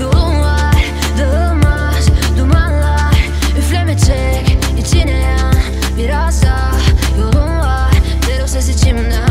yolun var, dağılmaz dumanlar. Üfleme çek, içine yan, biraz daha yolun var. Ver o ses içimden.